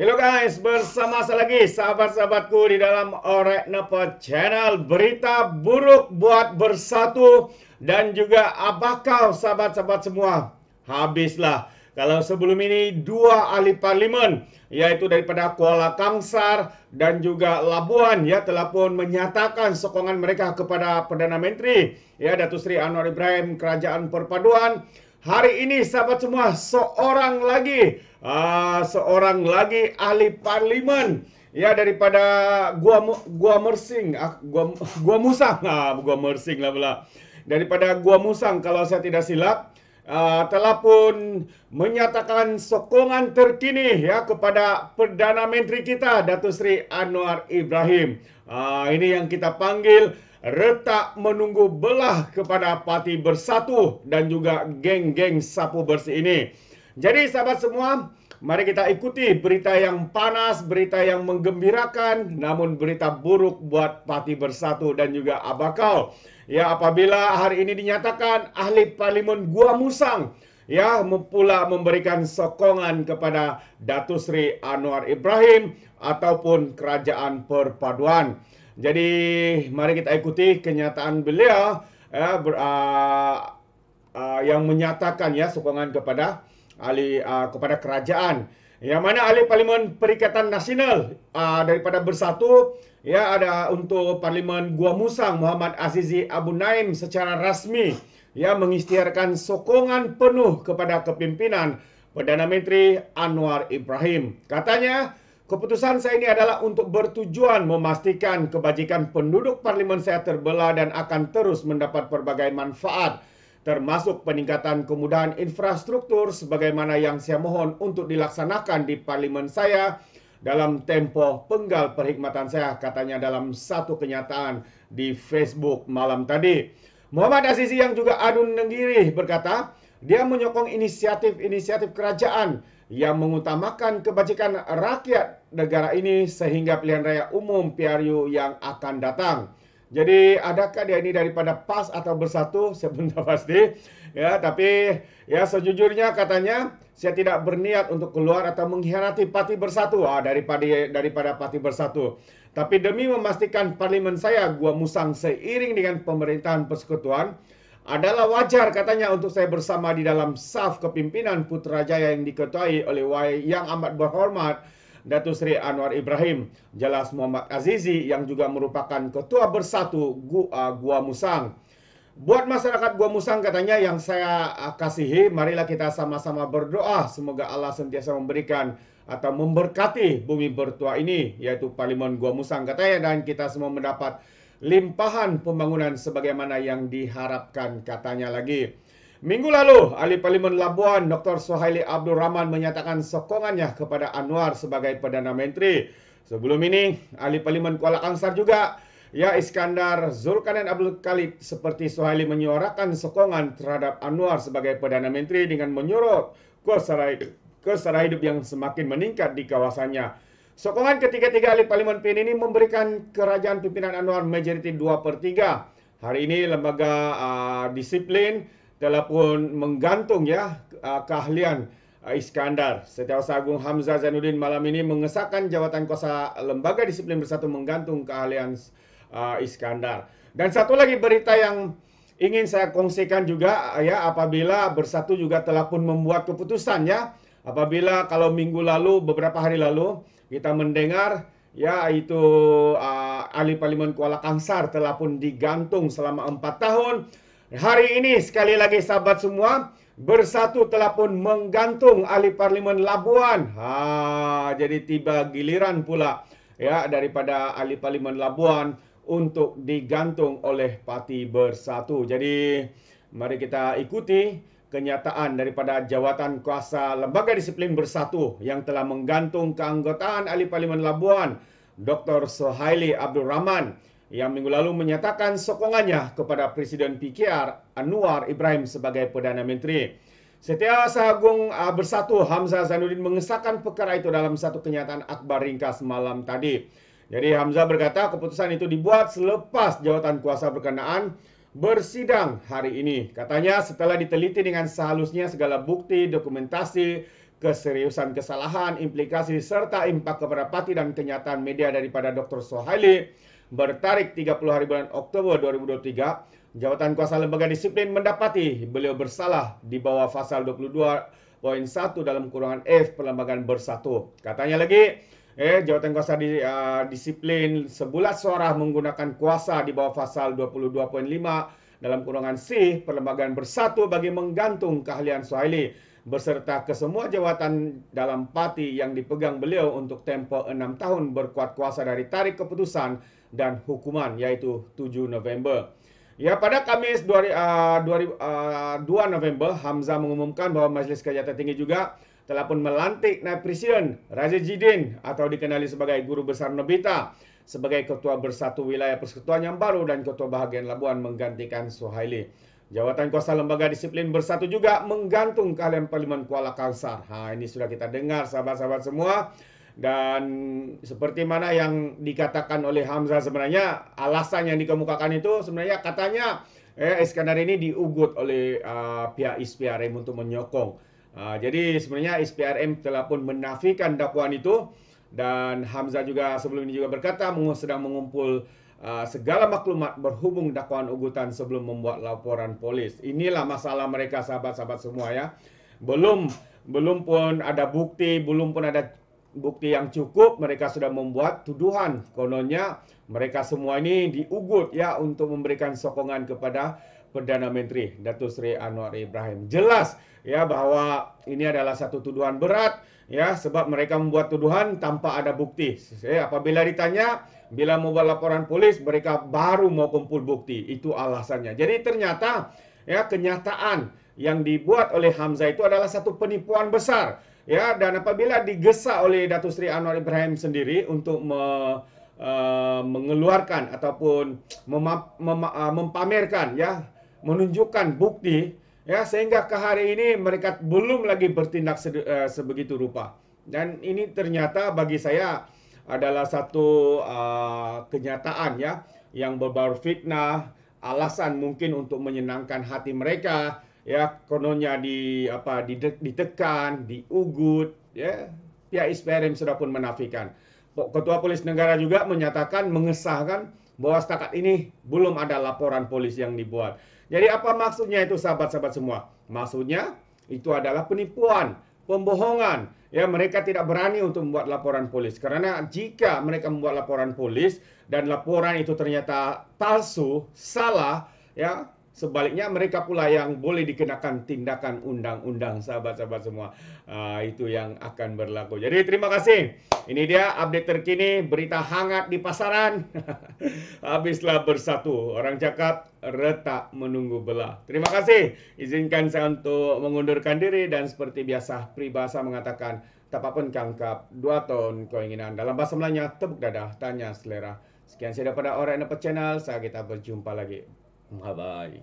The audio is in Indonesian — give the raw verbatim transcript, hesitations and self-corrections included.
Halo guys, bersama saya lagi sahabat-sahabatku di dalam Orek Nepo Channel. Berita buruk buat Bersatu dan juga Abakal sahabat-sahabat semua. Habislah. Kalau sebelum ini dua ahli parlimen, yaitu daripada Kuala Kangsar dan juga Labuan, ya telah pun menyatakan sokongan mereka kepada Perdana Menteri, ya Datuk Seri Anwar Ibrahim Kerajaan Perpaduan. Hari ini sahabat semua, seorang lagi uh, seorang lagi ahli parlimen ya daripada Gua Gua Musang, uh, Gua Gua Musang, ah Gua Musang lah pula. Daripada Gua Musang kalau saya tidak silap, uh, telah pun menyatakan sokongan terkini ya kepada Perdana Menteri kita Datuk Seri Anwar Ibrahim. Uh, ini yang kita panggil retak menunggu belah kepada Parti Bersatu dan juga geng-geng sapu bersih ini. Jadi sahabat semua, mari kita ikuti berita yang panas, berita yang menggembirakan, namun berita buruk buat Parti Bersatu dan juga Abakal. Ya, apabila hari ini dinyatakan ahli parlimen Gua Musang ya pula memberikan sokongan kepada Datuk Seri Anwar Ibrahim ataupun Kerajaan Perpaduan. Jadi mari kita ikuti kenyataan beliau ya, ber, uh, uh, yang menyatakan ya sokongan kepada ahli uh, kepada kerajaan. Yang mana ahli parlimen Perikatan Nasional uh, daripada Bersatu ya ada untuk parlimen Gua Musang Muhammad Azizi Abu Naim secara rasmi ya mengisytiharkan sokongan penuh kepada kepimpinan Perdana Menteri Anwar Ibrahim. Katanya, keputusan saya ini adalah untuk bertujuan memastikan kebajikan penduduk parlimen saya terbelah dan akan terus mendapat berbagai manfaat, termasuk peningkatan kemudahan infrastruktur sebagaimana yang saya mohon untuk dilaksanakan di parlimen saya dalam tempo penggal perkhidmatan saya, katanya dalam satu kenyataan di Facebook malam tadi. Muhammad Azizi yang juga adun Nenggiri berkata, dia menyokong inisiatif-inisiatif kerajaan yang mengutamakan kebajikan rakyat negara ini sehingga pilihan raya umum P R U yang akan datang. Jadi adakah dia ini daripada P A S atau Bersatu? Saya belum tahu pasti. Ya, tapi ya sejujurnya katanya saya tidak berniat untuk keluar atau mengkhianati Parti Bersatu ah, daripada daripada Parti Bersatu. Tapi demi memastikan parlimen saya Gua Musang seiring dengan pemerintahan persekutuan adalah wajar, katanya, untuk saya bersama di dalam saf kepimpinan Putrajaya yang diketuai oleh yang amat berhormat Datuk Seri Anwar Ibrahim, jelas Muhammad Azizi yang juga merupakan Ketua Bersatu Gua, Gua Musang. Buat masyarakat Gua Musang, katanya, yang saya kasihi, marilah kita sama-sama berdoa semoga Allah sentiasa memberikan atau memberkati bumi bertuah ini, yaitu parlimen Gua Musang, katanya, dan kita semua mendapat limpahan pembangunan sebagaimana yang diharapkan, katanya lagi. Minggu lalu, ahli parlimen Labuan Doktor Sohaili Abdul Rahman menyatakan sokongannya kepada Anwar sebagai Perdana Menteri. Sebelum ini, ahli parlimen Kuala Kangsar juga, ya Iskandar Zulkarnain Abdul Khalid seperti Sohaili menyuarakan sokongan terhadap Anwar sebagai Perdana Menteri dengan menyorot kesara hidup yang semakin meningkat di kawasannya. Sokongan ketiga-tiga ahli parlimen P N ini memberikan kerajaan pimpinan Anwar majoriti dua per tiga. Hari ini lembaga uh, disiplin telah pun menggantung ya uh, keahlian uh, Iskandar. Setiausaha Agung Hamzah Zainuddin malam ini mengesahkan jawatan kuasa lembaga disiplin Bersatu menggantung keahlian uh, Iskandar. Dan satu lagi berita yang ingin saya kongsikan juga ya, apabila Bersatu juga telah pun membuat keputusan ya. Apabila kalau minggu lalu, beberapa hari lalu, kita mendengar ya itu uh, ahli parlimen Kuala Kangsar telah pun digantung selama empat tahun. Hari ini sekali lagi sahabat semua, Bersatu telah pun menggantung ahli parlimen Labuan. Ha, jadi tiba giliran pula ya daripada ahli parlimen Labuan untuk digantung oleh Parti Bersatu. Jadi mari kita ikuti kenyataan daripada jawatan kuasa lembaga disiplin Bersatu yang telah menggantung keanggotaan ahli parlimen Labuan Doktor Sohaili Abdul Rahman yang minggu lalu menyatakan sokongannya kepada Presiden P K R Anwar Ibrahim sebagai Perdana Menteri. Setiausaha Agung Bersatu Hamzah Zainuddin mengesahkan perkara itu dalam satu kenyataan akhbar ringkas malam tadi. Jadi Hamzah berkata keputusan itu dibuat selepas jawatan kuasa berkenaan bersidang hari ini. Katanya setelah diteliti dengan sehalusnya segala bukti, dokumentasi, keseriusan kesalahan, implikasi, serta impak kepada parti dan kenyataan media daripada doktor Sohaili bertarik tiga puluh hari bulan Oktober dua ribu dua puluh tiga, jabatan kuasa lembaga disiplin mendapati beliau bersalah di bawah pasal dua puluh dua poin satu dalam kurungan F Perlembagaan Bersatu. Katanya lagi, eh jabatan kuasa di, uh, disiplin sebulat suara menggunakan kuasa di bawah pasal dua puluh dua poin lima dalam kurungan C Perlembagaan Bersatu bagi menggantung keahlian Sohaili beserta kesemua jawatan dalam parti yang dipegang beliau untuk tempo enam tahun berkuat kuasa dari tarik keputusan dan hukuman, yaitu tujuh November. Ya, pada Kamis dua November, Hamzah mengumumkan bahwa Majelis Kejahatan Tinggi juga telah pun melantik Naib Presiden Raja Jidin atau dikenali sebagai Guru Besar Nobita sebagai Ketua Bersatu Wilayah Persekutuan yang baru dan Ketua Bahagian Labuan menggantikan Sohaili. Jawatan kuasa lembaga disiplin bersatu juga menggantung keahlian parlimen Kuala Kangsar. Ha, ini sudah kita dengar, sahabat-sahabat semua. Dan seperti mana yang dikatakan oleh Hamzah, sebenarnya alasan yang dikemukakan itu sebenarnya katanya eh, Iskandar ini diugut oleh uh, pihak I S P R M untuk menyokong. Uh, jadi sebenarnya I S P R M telah pun menafikan dakwaan itu. Dan Hamzah juga sebelum ini juga berkata sedang mengumpul Uh, segala maklumat berhubung dakwaan ugutan sebelum membuat laporan polis. Inilah masalah mereka, sahabat-sahabat semua, ya. Belum belum pun ada bukti, belum pun ada bukti yang cukup, mereka sudah membuat tuduhan. Kononnya mereka semua ini diugut, ya, untuk memberikan sokongan kepada Perdana Menteri Datuk Seri Anwar Ibrahim. Jelas, ya, bahwa ini adalah satu tuduhan berat, ya, sebab mereka membuat tuduhan tanpa ada bukti. Eh, apabila ditanya, bila mau buat laporan polis, mereka baru mau kumpul bukti. Itu alasannya. Jadi ternyata, ya, kenyataan yang dibuat oleh Hamzah itu adalah satu penipuan besar, ya. Dan apabila digesa oleh Datuk Seri Anwar Ibrahim sendiri untuk me, uh, mengeluarkan ataupun mema, mem, uh, mempamerkan, ya, menunjukkan bukti, ya, sehingga ke hari ini mereka belum lagi bertindak se uh, sebegitu rupa. Dan ini ternyata bagi saya adalah satu uh, kenyataan, ya, yang berbaur fitnah, alasan mungkin untuk menyenangkan hati mereka, ya, kononnya di apa ditekan, diugut, ya. Pihak I S P R M sudah pun menafikan. Ketua Polis Negara juga menyatakan mengesahkan bahwa setakat ini belum ada laporan polis yang dibuat. Jadi apa maksudnya itu, sahabat-sahabat semua? Maksudnya itu adalah penipuan, pembohongan. Ya, mereka tidak berani untuk membuat laporan polis. Karena jika mereka membuat laporan polis dan laporan itu ternyata palsu, salah, ya, sebaliknya mereka pula yang boleh dikenakan tindakan undang-undang, sahabat-sahabat semua. Uh, itu yang akan berlaku. Jadi terima kasih. Ini dia update terkini, berita hangat di pasaran. Habislah bersatu. Orang cakap retak menunggu belah. Terima kasih. Izinkan saya untuk mengundurkan diri dan seperti biasa peribahasa mengatakan tapapun kangkap dua tahun keinginan. Dalam bahasa Melayunya tepuk dada, tanya selera. Sekian saya daripada Orang Nepet Channel. Saya kita berjumpa lagi. Bye-bye.